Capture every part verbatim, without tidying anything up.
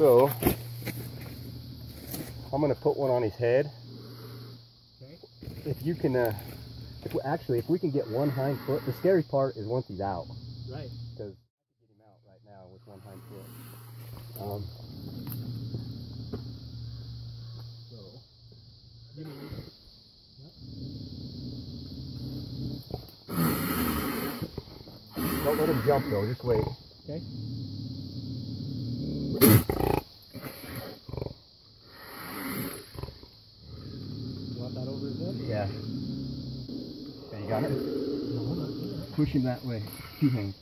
So I'm gonna put one on his head. Okay. If you can, uh, if we, actually, if we can get one hind foot. The scary part is once he's out. Right. Because I can get him out right now with one hind foot. Um, so. Give me this. Don't let him jump though, just wait. Okay. You want that over his head? Yeah. Okay, you got it? No, not yet. Push him that way, two hands.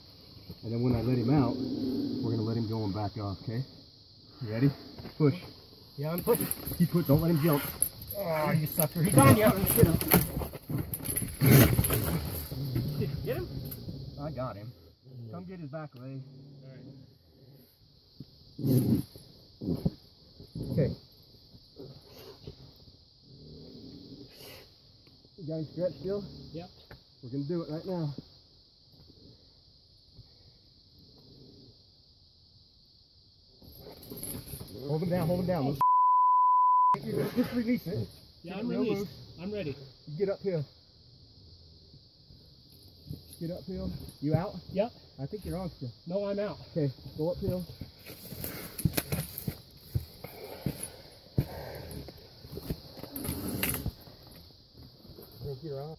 And then when I let him out, we're gonna let him go and back off, okay? You ready? Push. Yeah, I'm pushing. Keep pushing, don't let him jump. Oh, you sucker, he's on you. Get him. Did you get him? I got him. Come get his back leg. Alright. Okay. You got him stretched still? Yep. We're going to do it right now. Hold him down, hold him down. Oh, just release it. Yeah, I'm no released. Move. I'm ready. You get up here. Get uphill. You out? Yep. I think you're on still. No, I'm out. Okay, go uphill. I think you're on.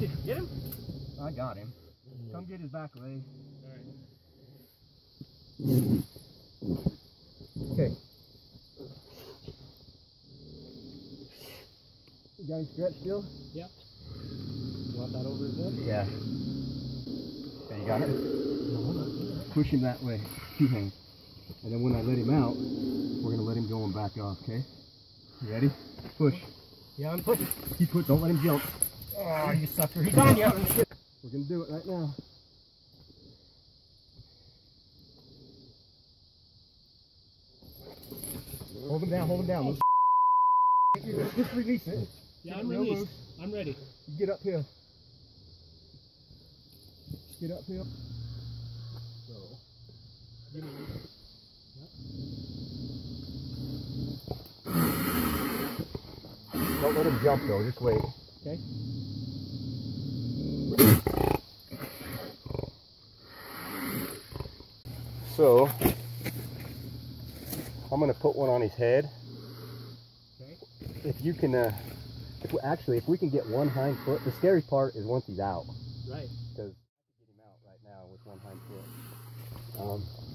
Did you get him? I got him. Come get his back leg. All right. Okay. You got him stretched still? Yep. You want that over his head? Yeah. Okay, you got it? No, not yet. Push him that way, two hands. And then when I let him out, we're going to let him go and back off, okay? You ready? Push. Yeah, I'm pushing. Keep pushing, don't let him jump. Oh, you sucker, he's on you. We're going to do it right now. Hold him down, hold him down. Oh, just release it. Yeah, I'm no released. Move. I'm ready. You get up here. Get up here. So. Give me this. Yep. Don't let him jump though, just wait. Okay. So. I'm gonna put one on his head. Okay. If you can, uh, if we, actually, if we can get one hind foot. The scary part is once he's out. Right. Because I can get him out right now with one hind foot. Um,